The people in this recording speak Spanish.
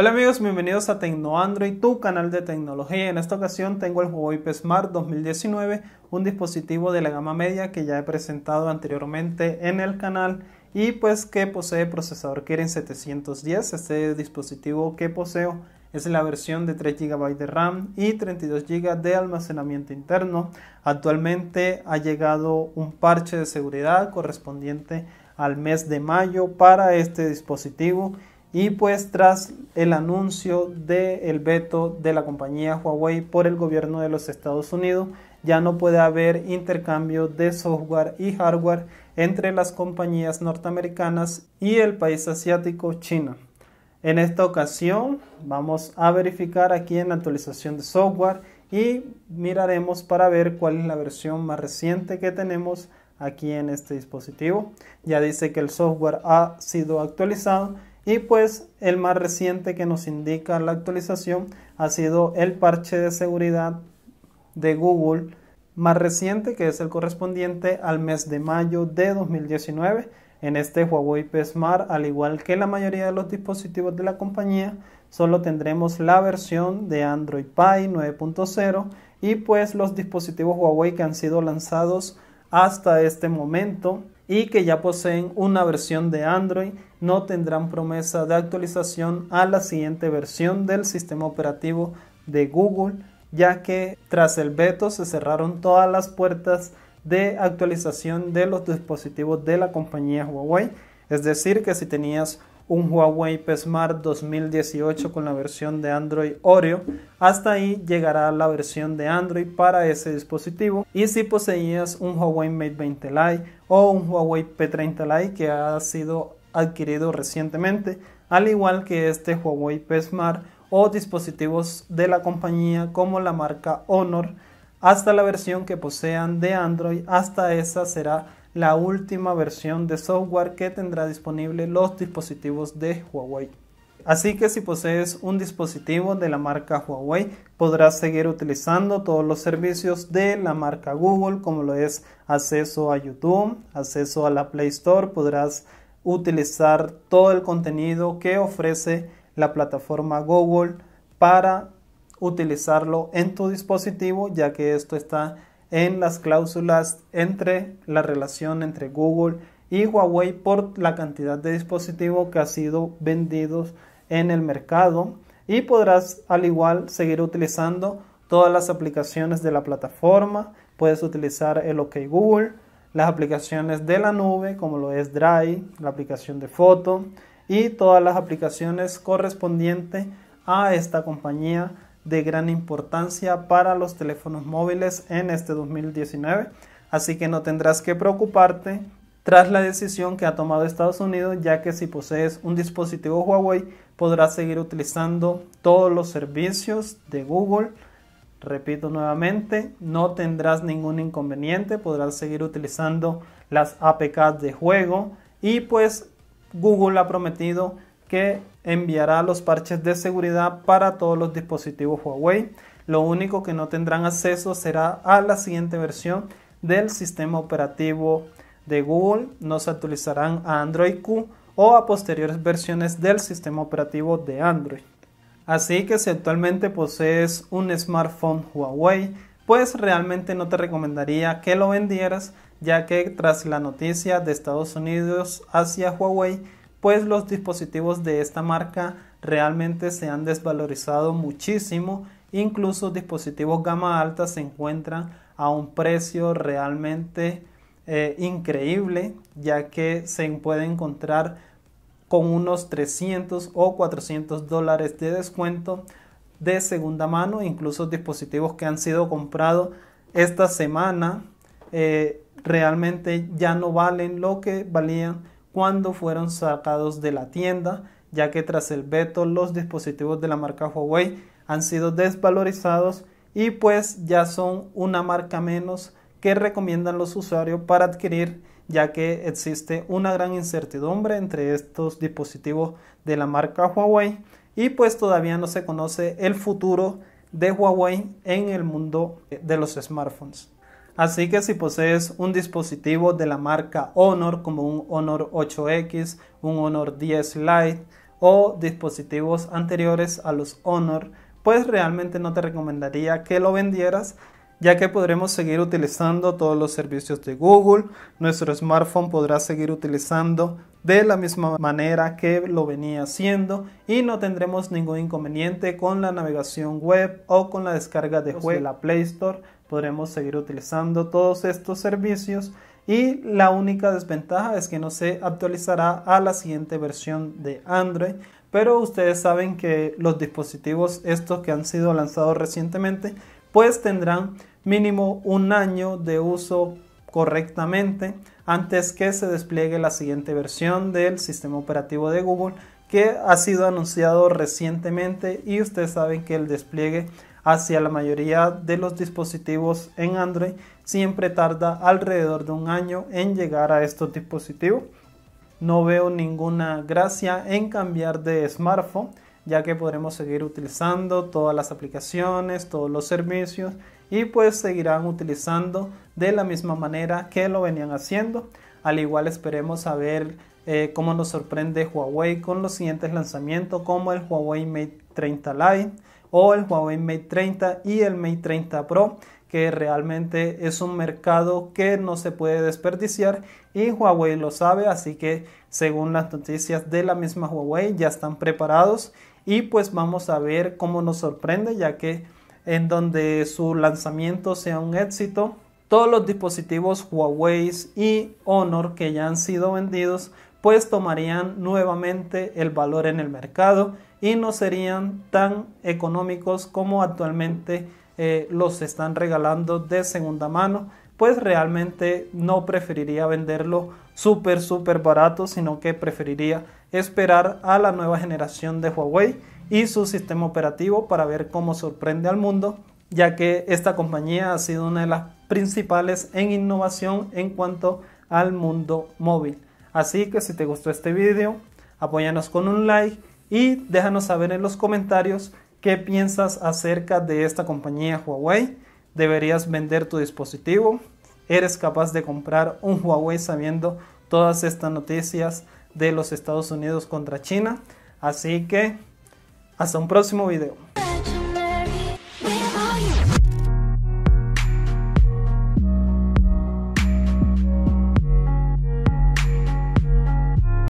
Hola amigos, bienvenidos a TecnoAndroid, tu canal de tecnología. En esta ocasión tengo el Huawei P Smart 2019, un dispositivo de la gama media que ya he presentado anteriormente en el canal y pues que posee procesador Kirin 710. Este dispositivo que poseo es la versión de 3 GB de RAM y 32 GB de almacenamiento interno. Actualmente ha llegado un parche de seguridad correspondiente al mes de mayo para este dispositivo. Y pues tras el anuncio del veto de la compañía Huawei por el gobierno de los Estados Unidos, ya no puede haber intercambio de software y hardware entre las compañías norteamericanas y el país asiático China. En esta ocasión vamos a verificar aquí en la actualización de software y miraremos para ver cuál es la versión más reciente que tenemos aquí en este dispositivo. Ya dice que el software ha sido actualizado. Y pues el más reciente que nos indica la actualización ha sido el parche de seguridad de Google más reciente, que es el correspondiente al mes de mayo de 2019. En este Huawei P Smart, al igual que la mayoría de los dispositivos de la compañía, solo tendremos la versión de Android Pie 9.0 y pues los dispositivos Huawei que han sido lanzados hasta este momento y que ya poseen una versión de Android no tendrán promesa de actualización a la siguiente versión del sistema operativo de Google, ya que tras el veto se cerraron todas las puertas de actualización de los dispositivos de la compañía Huawei. Es decir, que si tenías un Huawei P Smart 2018 con la versión de Android Oreo, hasta ahí llegará la versión de Android para ese dispositivo. Y si poseías un Huawei Mate 20 Lite o un Huawei P30 Lite que ha sido adquirido recientemente, al igual que este Huawei P Smart o dispositivos de la compañía como la marca Honor, hasta la versión que posean de Android, hasta esa será la última versión de software que tendrá disponible los dispositivos de Huawei. Así que si posees un dispositivo de la marca Huawei, podrás seguir utilizando todos los servicios de la marca Google, como lo es acceso a YouTube, acceso a la Play Store. Podrás utilizar todo el contenido que ofrece la plataforma Google para utilizarlo en tu dispositivo, ya que esto está en las cláusulas entre la relación entre Google y Huawei por la cantidad de dispositivos que ha sido vendidos en el mercado. Y podrás al igual seguir utilizando todas las aplicaciones de la plataforma. Puedes utilizar el OK Google, las aplicaciones de la nube como lo es Drive, la aplicación de foto y todas las aplicaciones correspondientes a esta compañía de gran importancia para los teléfonos móviles en este 2019. Así que no tendrás que preocuparte tras la decisión que ha tomado Estados Unidos, ya que si posees un dispositivo Huawei podrás seguir utilizando todos los servicios de Google. Repito nuevamente, no tendrás ningún inconveniente, podrás seguir utilizando las APKs de juego y pues Google ha prometido que enviará los parches de seguridad para todos los dispositivos Huawei. Lo único que no tendrán acceso será a la siguiente versión del sistema operativo de Google. No se actualizarán a Android Q o a posteriores versiones del sistema operativo de Android. Así que si actualmente posees un smartphone Huawei, pues realmente no te recomendaría que lo vendieras, ya que tras la noticia de Estados Unidos hacia Huawei, pues los dispositivos de esta marca realmente se han desvalorizado muchísimo. Incluso dispositivos gama alta se encuentran a un precio realmente increíble, ya que se puede encontrar con unos 300 o 400 dólares de descuento de segunda mano. Incluso dispositivos que han sido comprados esta semana realmente ya no valen lo que valían cuando fueron sacados de la tienda, ya que tras el veto los dispositivos de la marca Huawei han sido desvalorizados y pues ya son una marca menos que recomiendan los usuarios para adquirir, ya que existe una gran incertidumbre entre estos dispositivos de la marca Huawei y pues todavía no se conoce el futuro de Huawei en el mundo de los smartphones. Así que si posees un dispositivo de la marca Honor como un Honor 8X, un Honor 10 Lite, o dispositivos anteriores a los Honor, pues realmente no te recomendaría que lo vendieras, ya que podremos seguir utilizando todos los servicios de Google. Nuestro smartphone podrá seguir utilizando de la misma manera que lo venía haciendo y no tendremos ningún inconveniente con la navegación web o con la descarga de juegos de la Play Store. Podremos seguir utilizando todos estos servicios y la única desventaja es que no se actualizará a la siguiente versión de Android. Pero ustedes saben que los dispositivos estos que han sido lanzados recientemente pues tendrán mínimo un año de uso correctamente antes que se despliegue la siguiente versión del sistema operativo de Google, que ha sido anunciado recientemente, y ustedes saben que el despliegue hacia la mayoría de los dispositivos en Android siempre tarda alrededor de un año en llegar a estos dispositivos. No veo ninguna gracia en cambiar de smartphone, ya que podremos seguir utilizando todas las aplicaciones, todos los servicios, y pues seguirán utilizando de la misma manera que lo venían haciendo. Al igual esperemos a ver cómo nos sorprende Huawei con los siguientes lanzamientos, como el Huawei Mate 30 Lite o el Huawei Mate 30 y el Mate 30 Pro, que realmente es un mercado que no se puede desperdiciar y Huawei lo sabe, así que según las noticias de la misma Huawei ya están preparados y pues vamos a ver cómo nos sorprende, ya que en donde su lanzamiento sea un éxito, todos los dispositivos Huawei y Honor que ya han sido vendidos pues tomarían nuevamente el valor en el mercado y no serían tan económicos como actualmente los están regalando de segunda mano. Pues realmente no preferiría venderlo súper barato, sino que preferiría esperar a la nueva generación de Huawei y su sistema operativo para ver cómo sorprende al mundo, ya que esta compañía ha sido una de las principales en innovación en cuanto al mundo móvil. Así que si te gustó este video, apóyanos con un like y déjanos saber en los comentarios qué piensas acerca de esta compañía Huawei. ¿Deberías vender tu dispositivo? ¿Eres capaz de comprar un Huawei sabiendo todas estas noticias de los Estados Unidos contra China? Así que hasta un próximo video.